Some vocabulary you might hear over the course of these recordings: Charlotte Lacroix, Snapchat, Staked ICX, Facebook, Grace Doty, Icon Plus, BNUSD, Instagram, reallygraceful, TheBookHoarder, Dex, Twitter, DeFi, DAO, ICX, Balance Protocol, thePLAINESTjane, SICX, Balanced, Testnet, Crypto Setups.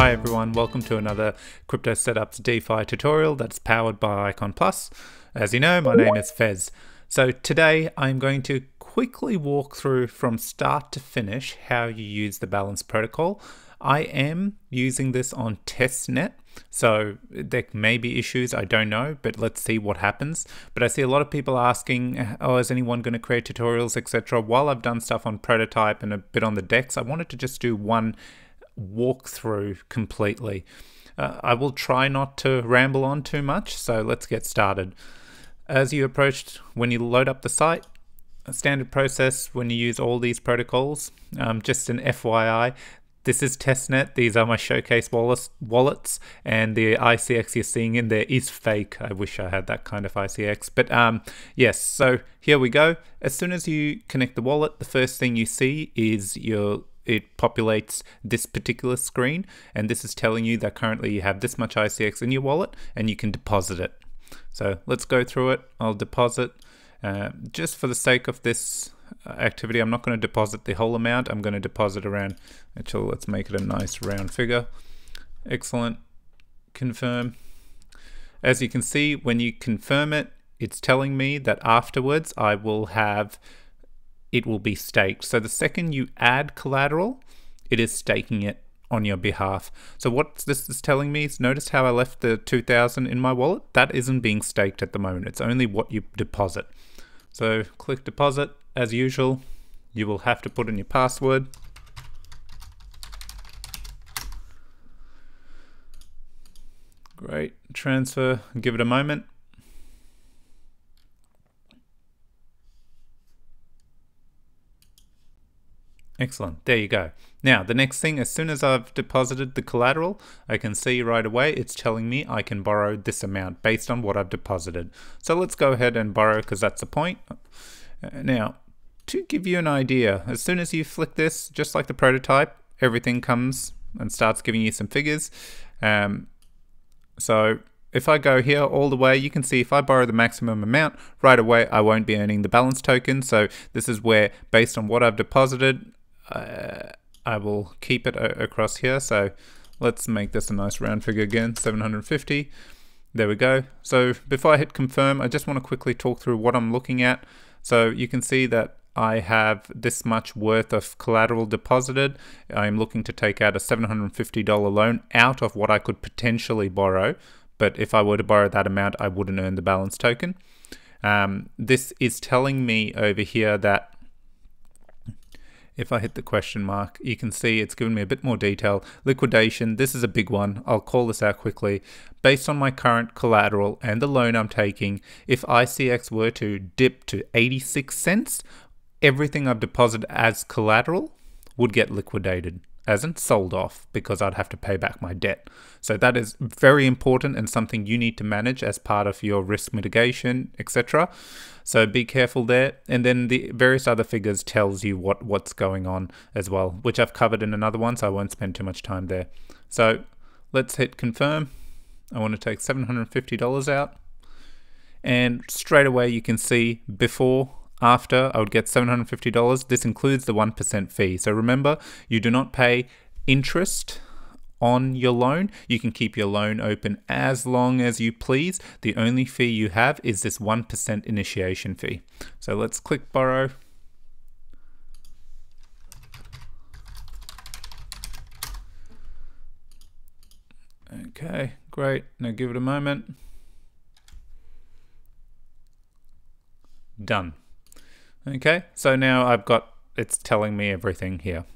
Hi everyone, welcome to another Crypto Setups DeFi tutorial that's powered by Icon Plus. As you know, my name is Fez. So today I'm going to quickly walk through from start to finish how you use the Balance Protocol. I am using this on Testnet, so there may be issues, I don't know, but let's see what happens. But I see a lot of people asking, oh, is anyone going to create tutorials, etc. While I've done stuff on Prototype and a bit on the Dex, I wanted to just do one walkthrough completely. I will try not to ramble on too much, so let's get started. As you approached, when you load up the site, a standard process when you use all these protocols, just an FYI, this is Testnet. These are my showcase wallets, and the ICX you're seeing in there is fake. I wish I had that kind of ICX, but yes, so here we go. As soon as you connect the wallet, the first thing you see is it populates this particular screen, and this is telling you that currently you have this much ICX in your wallet and you can deposit it. So let's go through it. I'll deposit. Just for the sake of this activity, I'm not going to deposit the whole amount. I'm going to deposit around, actually let's make it a nice round figure. Excellent. Confirm. As you can see, when you confirm it, it's telling me that afterwards I will have, it will be staked. So the second you add collateral, it is staking it on your behalf. So what this is telling me is, notice how I left the 2000 in my wallet? That isn't being staked at the moment. It's only what you deposit. So click deposit. As usual, you will have to put in your password. Great, transfer, give it a moment. Excellent, there you go. Now, the next thing, as soon as I've deposited the collateral, I can see right away it's telling me I can borrow this amount based on what I've deposited. So let's go ahead and borrow, because that's the point. Now, to give you an idea, as soon as you flick this, just like the prototype, everything comes and starts giving you some figures. So if I go here all the way, you can see if I borrow the maximum amount, right away I won't be earning the balance token. So this is where, based on what I've deposited, I will keep it across here. So let's make this a nice round figure again, 750. There we go. So before I hit confirm, I just want to quickly talk through what I'm looking at. So you can see that I have this much worth of collateral deposited. I'm looking to take out a $750 loan out of what I could potentially borrow. But if I were to borrow that amount, I wouldn't earn the balance token. This is telling me over here that if I hit the question mark, you can see it's given me a bit more detail. Liquidation, this is a big one. I'll call this out quickly. Based on my current collateral and the loan I'm taking, if ICX were to dip to 86 cents, everything I've deposited as collateral would get liquidated, as in sold off, because I'd have to pay back my debt. So that is very important and something you need to manage as part of your risk mitigation, etc. So be careful there. And then the various other figures tells you what's going on as well, which I've covered in another one, so I won't spend too much time there. So let's hit confirm. I want to take $750 out. And straight away you can see before, after, I would get $750. This includes the 1% fee. So remember, you do not pay interest on your loan. You can keep your loan open as long as you please. The only fee you have is this 1% initiation fee. So let's click borrow. Okay, great. Now give it a moment. Done. Okay, so now I've got, it's telling me everything here.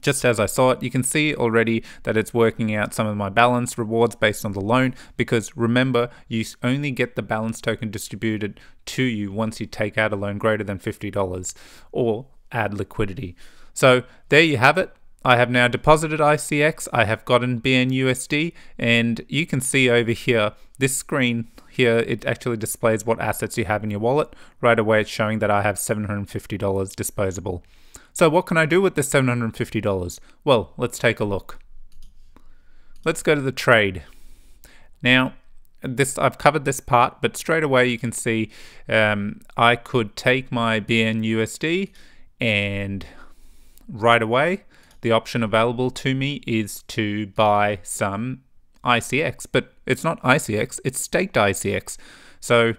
Just as I saw it, you can see already that it's working out some of my balance rewards based on the loan, because remember, you only get the balance token distributed to you once you take out a loan greater than $50 or add liquidity. So there you have it. I have now deposited ICX, I have gotten BNUSD, and you can see over here, this screen here, it actually displays what assets you have in your wallet. Right away, it's showing that I have $750 disposable. So what can I do with this $750? Well, let's take a look. Let's go to the trade. Now, this, I've covered this part, but straight away you can see I could take my BNUSD and right away, the option available to me is to buy some ICX, but it's not ICX, it's staked ICX. So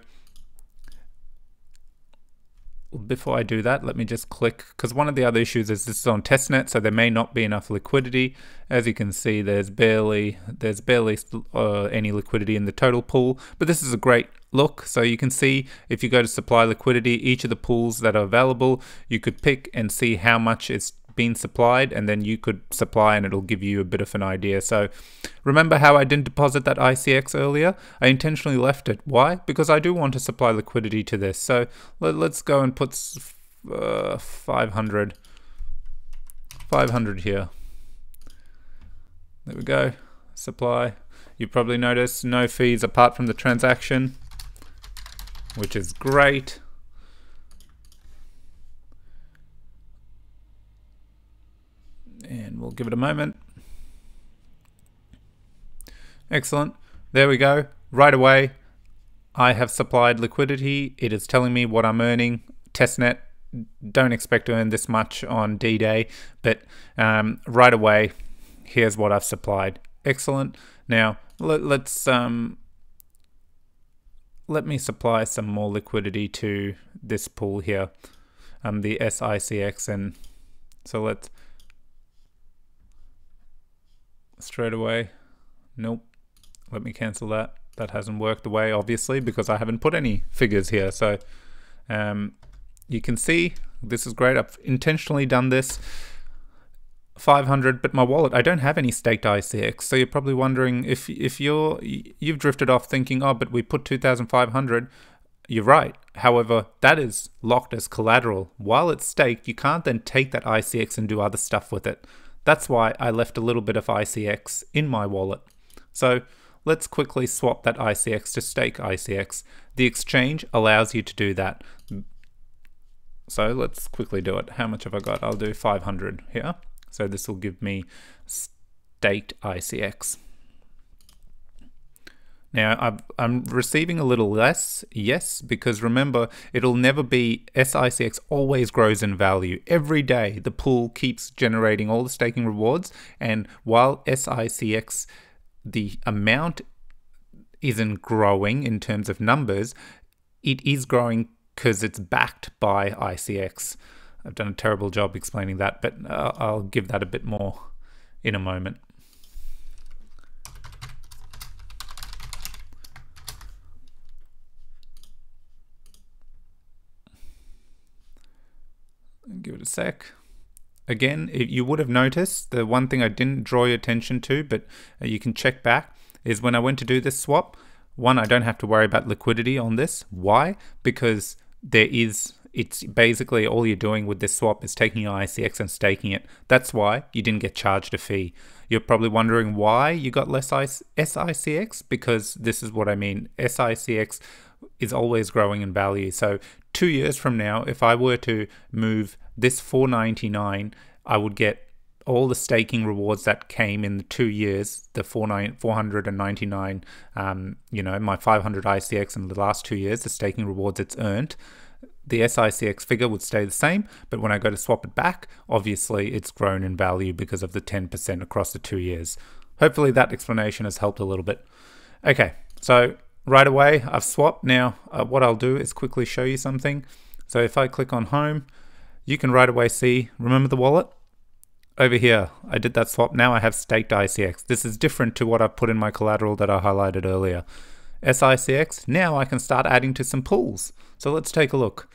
before I do that, let me just click, because one of the other issues is this is on testnet, so there may not be enough liquidity. As you can see, there's barely any liquidity in the total pool, but this is a great look. So you can see if you go to supply liquidity, each of the pools that are available, you could pick and see how much is been supplied, and then you could supply and it'll give you a bit of an idea. So remember how I didn't deposit that ICX earlier? I intentionally left it. Why? Because I do want to supply liquidity to this. So let's go and put 500 here. There we go. Supply. You probably noticed no fees apart from the transaction, which is great. And we'll give it a moment. Excellent. There we go. Right away, I have supplied liquidity. It is telling me what I'm earning. Testnet, don't expect to earn this much on D-Day, but right away, here's what I've supplied. Excellent. Now, let me supply some more liquidity to this pool here, the SICX, and so let's straight away. Nope. Let me cancel that. That hasn't worked away, obviously, because I haven't put any figures here. So you can see this is great. I've intentionally done this. 500, but my wallet, I don't have any staked ICX. So you're probably wondering if you've drifted off thinking, oh, but we put 2,500. You're right. However, that is locked as collateral. While it's staked, you can't then take that ICX and do other stuff with it. That's why I left a little bit of ICX in my wallet. So let's quickly swap that ICX to stake ICX. The exchange allows you to do that. So let's quickly do it. How much have I got? I'll do 500 here. So this will give me staked ICX. Now I'm receiving a little less, yes, because remember, it'll never be, SICX always grows in value. Every day, the pool keeps generating all the staking rewards, and while SICX, the amount isn't growing in terms of numbers, it is growing because it's backed by ICX. I've done a terrible job explaining that, but I'll give that a bit more in a moment. Give it a sec. Again, you would have noticed the one thing I didn't draw your attention to, but you can check back, is when I went to do this swap, one, I don't have to worry about liquidity on this. Why? Because it's basically all you're doing with this swap is taking your ICX and staking it. That's why you didn't get charged a fee. You're probably wondering why you got less SICX, because this is what I mean. SICX is always growing in value. So 2 years from now, if I were to move this $4.99, I would get all the staking rewards that came in the 2 years, the 499, you know, my 500 ICX in the last 2 years, the staking rewards it's earned. The SICX figure would stay the same, but when I go to swap it back, obviously it's grown in value because of the 10% across the 2 years. Hopefully that explanation has helped a little bit. Okay, so right away, I've swapped. Now, what I'll do is quickly show you something. So if I click on home, you can right away see, remember the wallet? Over here, I did that swap. Now I have staked ICX. This is different to what I put in my collateral that I highlighted earlier. SICX, now I can start adding to some pools. So let's take a look.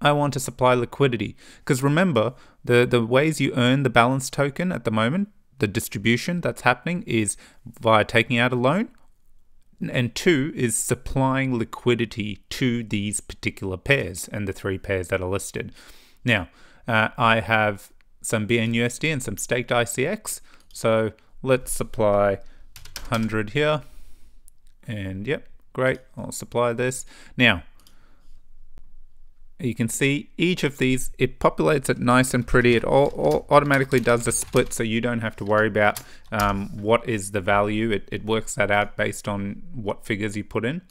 I want to supply liquidity. Because remember, the ways you earn the balance token at the moment, the distribution that's happening is via taking out a loan, and two is supplying liquidity to these particular pairs and the three pairs that are listed. Now, I have some BNUSD and some staked ICX. So let's supply 100 here. And yep, great, I'll supply this. Now, you can see each of these, it populates it nice and pretty. It all automatically does the split, so you don't have to worry about what is the value. It works that out based on what figures you put in.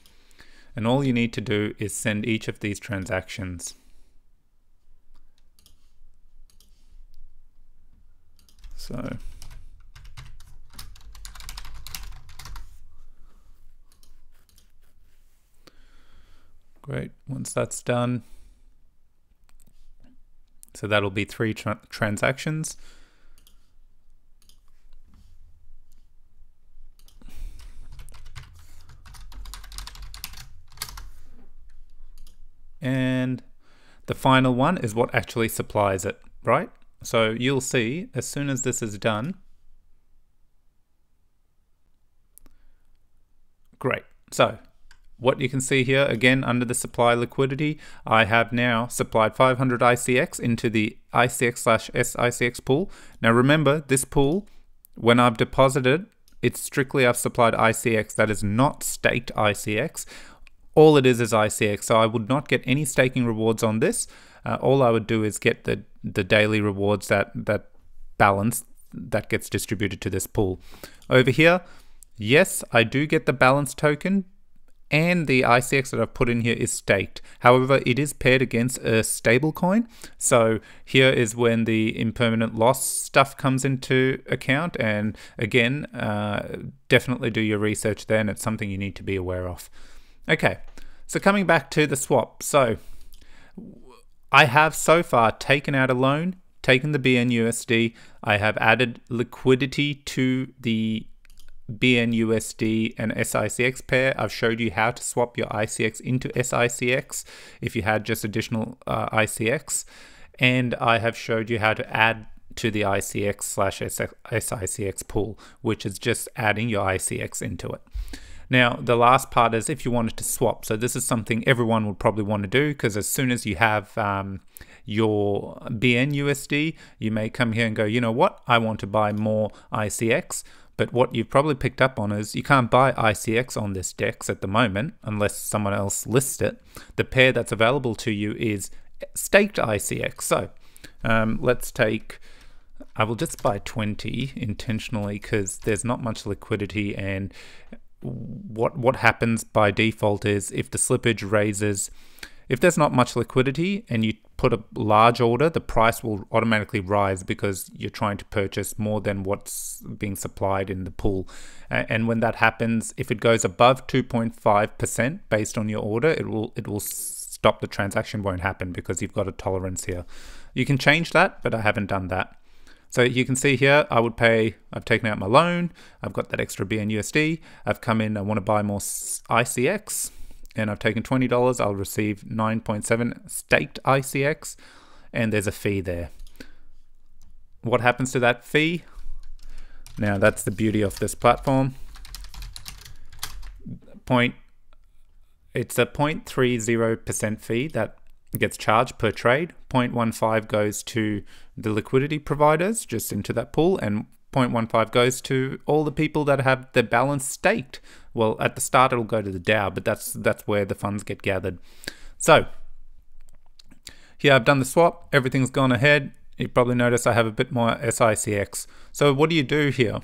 And all you need to do is send each of these transactions. So great, once that's done, so that'll be three transactions. And the final one is what actually supplies it, right? So you'll see as soon as this is done. Great. So what you can see here, again, under the supply liquidity, I have now supplied 500 ICX into the ICX/SICX pool. Now remember, this pool, when I've deposited, it's strictly I've supplied ICX. That is not staked ICX. All it is ICX, so I would not get any staking rewards on this. All I would do is get the daily rewards, that balance that gets distributed to this pool. Over here, yes, I do get the balance token, and the ICX that I've put in here is staked. However, it is paired against a stable coin. So here is when the impermanent loss stuff comes into account. And again, definitely do your research there, and it's something you need to be aware of. Okay, so coming back to the swap. So I have so far taken out a loan, taken the BNUSD, I have added liquidity to the BNUSD and SICX pair. I've showed you how to swap your ICX into SICX if you had just additional ICX. And I have showed you how to add to the ICX/SICX pool, which is just adding your ICX into it. Now, the last part is if you wanted to swap. So this is something everyone would probably want to do, because as soon as you have your BNUSD, you may come here and go, you know what, I want to buy more ICX. But what you've probably picked up on is you can't buy ICX on this DEX at the moment unless someone else lists it. The pair that's available to you is staked ICX. So let's take... I will just buy 20 intentionally because there's not much liquidity, and what happens by default is if the slippage raises, if there's not much liquidity and you put a large order, the price will automatically rise because you're trying to purchase more than what's being supplied in the pool. And when that happens, if it goes above 2.5% based on your order, it will stop, the transaction won't happen because you've got a tolerance here. You can change that, but I haven't done that. So you can see here, I would pay, I've taken out my loan, I've got that extra BNUSD, I've come in, I want to buy more ICX, and I've taken $20, I'll receive 9.7 staked ICX, and there's a fee there. What happens to that fee? Now that's the beauty of this platform. It's a 0.30% fee that gets charged per trade. 0.15 goes to the liquidity providers, just into that pool, and 0.15 goes to all the people that have their balance staked. Well, at the start it'll go to the DAO, but that's where the funds get gathered. So here I've done the swap, everything's gone ahead. You probably notice I have a bit more SICX. So what do you do here?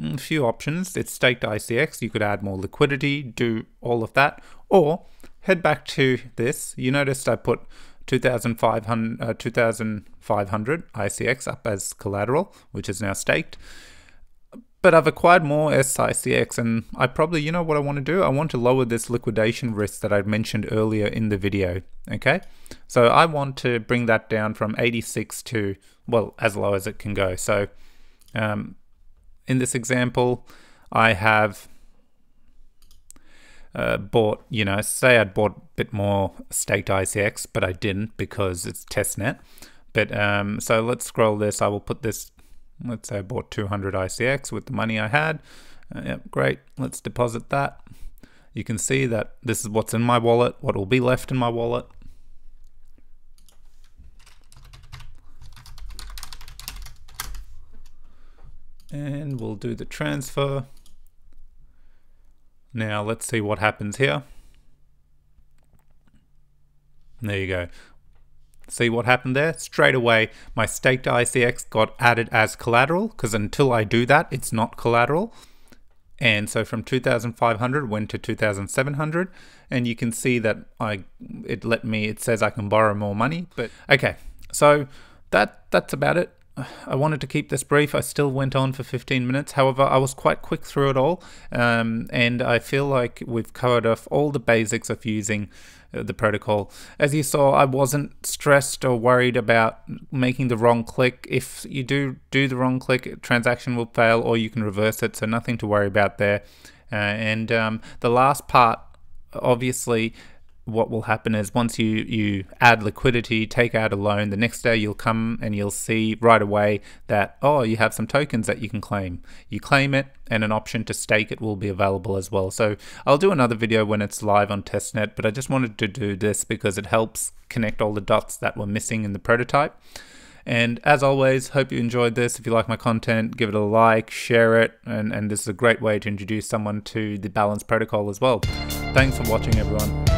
A few options. It's staked ICX, you could add more liquidity, do all of that, or head back to this. You noticed I put 2,500 ICX up as collateral, which is now staked. But I've acquired more SICX, and I probably, you know what I want to do? I want to lower this liquidation risk that I mentioned earlier in the video, okay? So I want to bring that down from 86 to, well, as low as it can go. So in this example, I have... bought, you know, say I'd bought a bit more staked ICX, but I didn't because it's testnet. But so let's scroll this. I will put this, let's say I bought 200 ICX with the money I had. Yep, great. Let's deposit that. You can see that this is what's in my wallet, what will be left in my wallet. And we'll do the transfer. Now let's see what happens here. There you go. See what happened there? Straight away, my staked ICX got added as collateral, because until I do that, it's not collateral. And so from 2,500 went to 2,700, and you can see that it says I can borrow more money. But okay, so that's about it. I wanted to keep this brief. I still went on for 15 minutes. However, I was quite quick through it all, and I feel like we've covered off all the basics of using the protocol. As you saw, I wasn't stressed or worried about making the wrong click. If you do the wrong click, transaction will fail, or you can reverse it, so nothing to worry about there. The last part, obviously, what will happen is once you add liquidity, take out a loan, the next day you'll come and you'll see right away that, oh, you have some tokens that you can claim. You claim it, and an option to stake it will be available as well. So I'll do another video when it's live on Testnet, but I just wanted to do this because it helps connect all the dots that were missing in the prototype. And as always, hope you enjoyed this. If you like my content, give it a like, share it, and this is a great way to introduce someone to the Balance protocol as well. Thanks for watching, everyone.